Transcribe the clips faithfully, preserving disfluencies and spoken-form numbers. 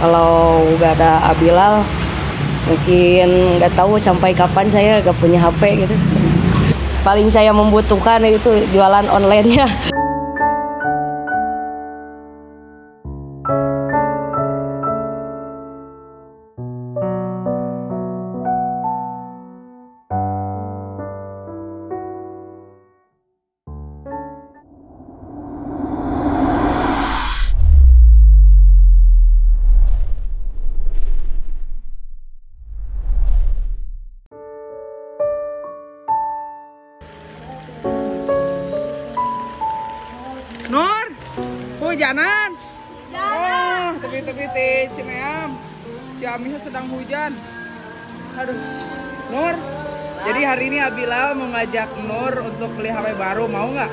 Kalau nggak ada Bilal, mungkin nggak tahu sampai kapan saya nggak punya H P gitu. Paling saya membutuhkan itu jualan online-nya. Nur, hujanan. Oh, tepi-tepi Ciamis, Ciamisnya sedang hujan. Aduh, Nur. Jadi hari ini Bilal mengajak Nur untuk beli H P baru, mau nggak?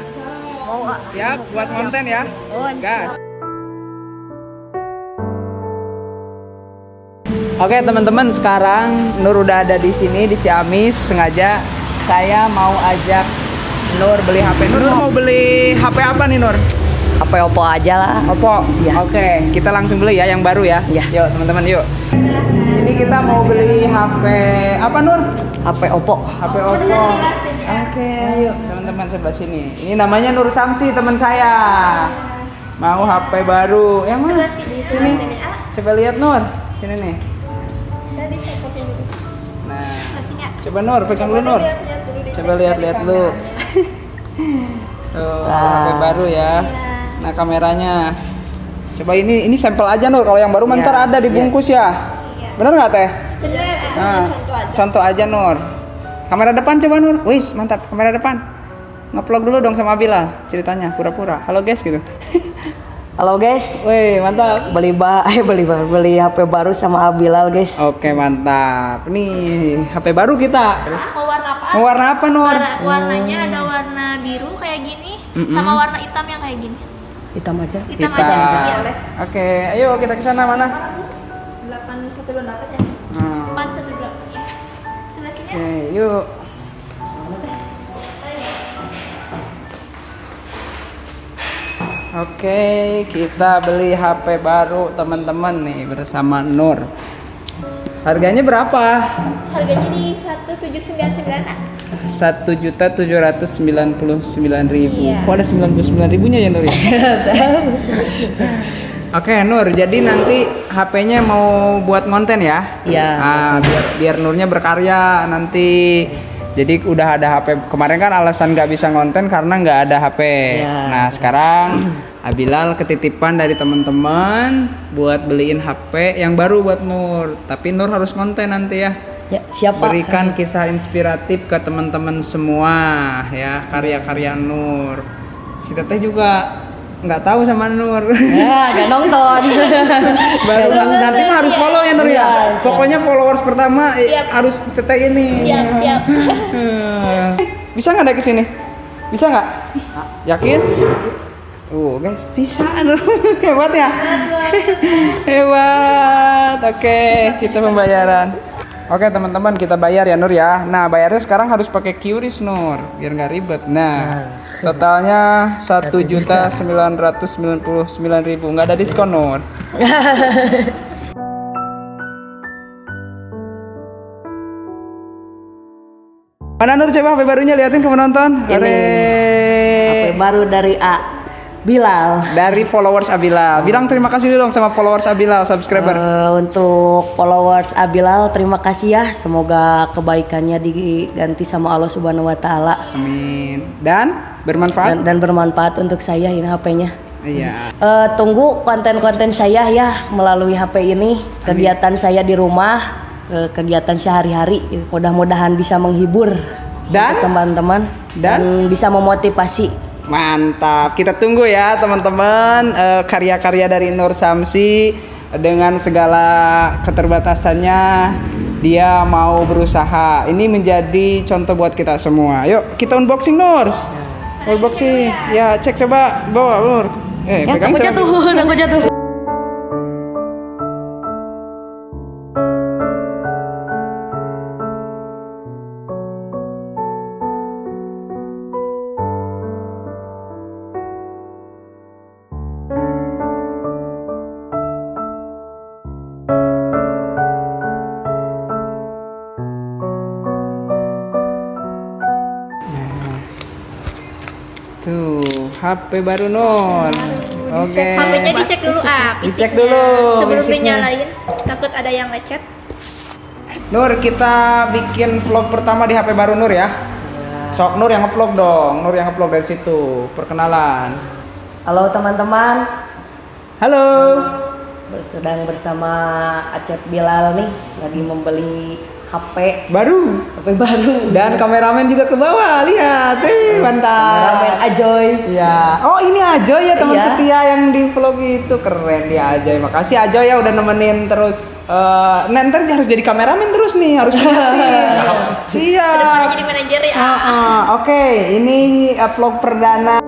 Mau nggak? Ya, buat konten ya. Gas. Oke teman-teman, sekarang Nur udah ada di sini di Ciamis. Sengaja saya mau ajak Nur beli H P. Nur mau beli H P apa nih Nur? H P Oppo aja lah. Oppo? Ya. Oke, okay, kita langsung beli ya yang baru ya. Ya. Yuk teman-teman yuk. Ini kita mau beli H P apa Nur? H P Oppo. H P Oppo. Oke, okay, yuk teman-teman sebelah sini. Ini namanya Nursamsi teman saya. Mau H P baru. Ya mana? Sini. Coba lihat Nur. Sini nih. Nah. Coba Nur, pegang dulu Nur. Coba lihat-lihat dulu. Tuh, H P baru ya. Nah, kameranya. Coba ini ini sampel aja Nur, kalau yang baru ya, ntar ada dibungkus ya. Ya. Bener nggak Teh? Bener. Nah, contoh aja. Contoh aja Nur. Kamera depan coba Nur. Wih, mantap. Kamera depan. Nge-vlog dulu dong sama Bilal ceritanya, pura-pura. Halo guys gitu. Halo guys. Wih, mantap. Beli ba eh beli ba beli H P baru sama Bilal guys. Oke, mantap. Nih, H P baru kita. Mau warna apa? Mau warna apa Nur? Warna, warnanya ada warna biru kayak gini, mm-mm, sama warna hitam yang kayak gini. Hitam aja. Hitam, hitam aja. Oke, ayo kita ke sana mana? delapan satu delapan ya. Hmm. empat satu delapan ya. Sebelah sini. Oke, yuk. Oke, okay, kita beli H P baru teman-teman nih bersama Nur. Harganya berapa? Harganya di satu juta tujuh ratus sembilan puluh sembilan ribu. satu juta tujuh ratus sembilan puluh sembilan ribu. Iya. Kok ada sembilan puluh sembilan ribunya ya Nur? Oke, okay, Nur, jadi nanti H P-nya mau buat konten ya? Iya. Ah, biar biar Nurnya berkarya nanti. Jadi udah ada H P, kemarin kan alasan nggak bisa ngonten karena nggak ada H P. Ya. Nah sekarang Bilal ketitipan dari teman-teman buat beliin H P yang baru buat Nur. Tapi Nur harus ngonten nanti ya. Ya, siapa? Berikan kisah inspiratif ke teman-teman semua ya, karya-karya Nur. Si Teteh juga nggak tahu sama Nur. Ya, nggak nonton. Baru nanti mah harus follow ya Nur ya. Siap. Pokoknya followers pertama siap, harus Teteh ini. Siap, siap. Bisa nggak ada kesini? Bisa nggak? Yakin? Oh uh, guys, bisa Nur. Hebat ya? Hebat. Oke, okay, kita pembayaran. Oke okay, teman-teman, kita bayar ya Nur ya. Nah, bayarnya sekarang harus pakai QRIS Nur, biar nggak ribet. Nah, totalnya satu juta sembilan ratus sembilan puluh sembilan ribu. Nggak ada diskon Nur. Mana Nur, coba H P barunya liatin ke penonton. Ini H P baru dari A Bilal, dari followers Bilal. Bilang terima kasih dulu dong sama followers Bilal, subscriber. Uh, untuk followers Bilal, terima kasih ya. Semoga kebaikannya diganti sama Allah Subhanahu wa taala. Amin. Dan bermanfaat dan, dan bermanfaat untuk saya ini H P-nya. Iya. Uh, tunggu konten-konten saya ya melalui H P ini, kegiatan Amin. Saya di rumah, uh, kegiatan sehari-hari. Mudah-mudahan bisa menghibur dan teman-teman dan, dan bisa memotivasi. Mantap, kita tunggu ya teman-teman uh, karya-karya dari Nursamsi. Dengan segala keterbatasannya dia mau berusaha. Ini menjadi contoh buat kita semua. Yuk kita unboxing Nur. Unboxing ya, cek coba bawa Nur. Eh, ya, pegang jatuh, aku jatuh. H P baru Nur. Oke. Okay. H P-nya dicek dulu ah. Dicek dulu. Sebelum dinyalain, takut ada yang lecet. Nur, kita bikin vlog pertama di H P baru Nur ya. Sok Nur yang nge-vlog dong. Nur yang nge-vlog dari situ. Perkenalan. Halo teman-teman. Halo. Sedang bersama Acep Bilal nih, lagi membeli H P baru, H P baru. Dan kameramen juga ke bawah, lihat, eh mantap. Kameramen Ajoy. Iya. Oh ini Ajoy ya teman iya. setia yang di vlog itu, keren dia Ajoy. Makasih Ajoy ya udah nemenin terus. Uh, nanti harus jadi kameramen terus nih, harus berhati. Siap. Kedepannya jadi manajer ya. Uh, uh, Oke, okay. Ini uh, vlog perdana.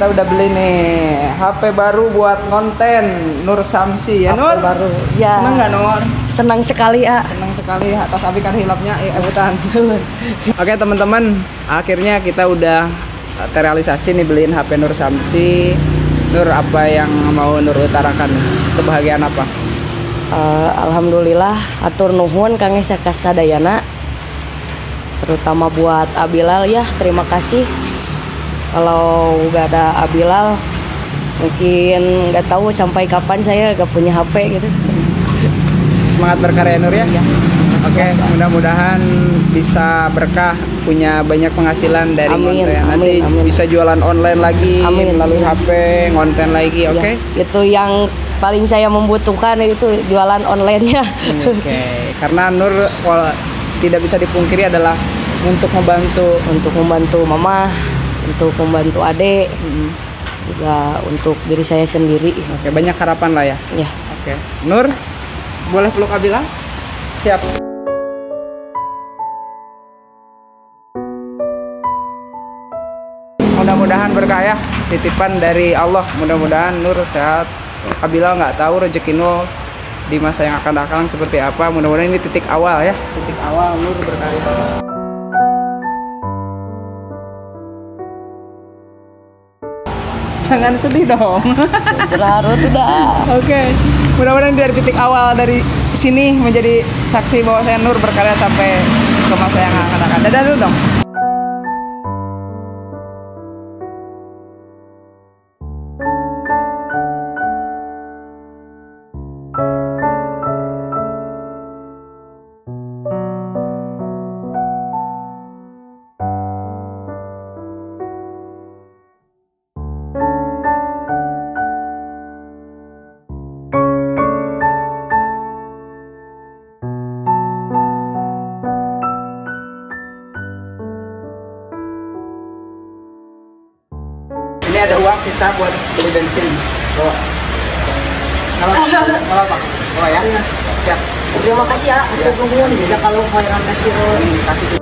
Kita udah beli nih H P baru buat konten Nursamsi ya Nur? Baru. Ya. Senang nggak Nur? Senang sekali ah. Senang sekali atas abikan hilapnya eh abutan. Oke teman-teman, akhirnya kita udah terrealisasi nih beliin H P Nursamsi. Nur, apa yang mau Nur utarakan? Kebahagiaan apa? Uh, Alhamdulillah, atur nuhun kangge sakasadayana. Terutama buat Abilal ya, terima kasih. Kalau nggak ada Abilal, mungkin nggak tahu sampai kapan saya nggak punya H P gitu. Semangat berkarya Nur ya. Ya. Oke, okay, mudah-mudahan bisa berkah, punya banyak penghasilan dari konten. Nanti amin. Bisa jualan online lagi, amin. Melalui H P, konten lagi. Oke. Okay? Ya, itu yang paling saya membutuhkan itu jualan onlinenya. Oke, okay. Karena Nur kalau tidak bisa dipungkiri adalah untuk membantu, untuk membantu Mama. Untuk membantu adik, mm-hmm. juga untuk diri saya sendiri. Oke, banyak harapan lah ya. Ya. Oke. Nur, boleh peluk Abilal? Siap. Mudah-mudahan berkah ya, titipan dari Allah. Mudah-mudahan Nur sehat. Abilal nggak tahu rezeki Nur di masa yang akan datang seperti apa. Mudah-mudahan ini titik awal ya. Titik awal Nur berkah. Jangan sedih dong. Berlarut udah. Oke. Okay. Mudah-mudahan dari titik awal dari sini menjadi saksi bahwa saya Nur berkarya sampai ke masa yang akan datang. Dadah dulu dong. Ada uang sisa buat beli bensin. Bawa. Kalau kalau apa? Bawa ya. Siap. Terima kasih ya. Untuk ya. Kalau mau yang kasih kasih.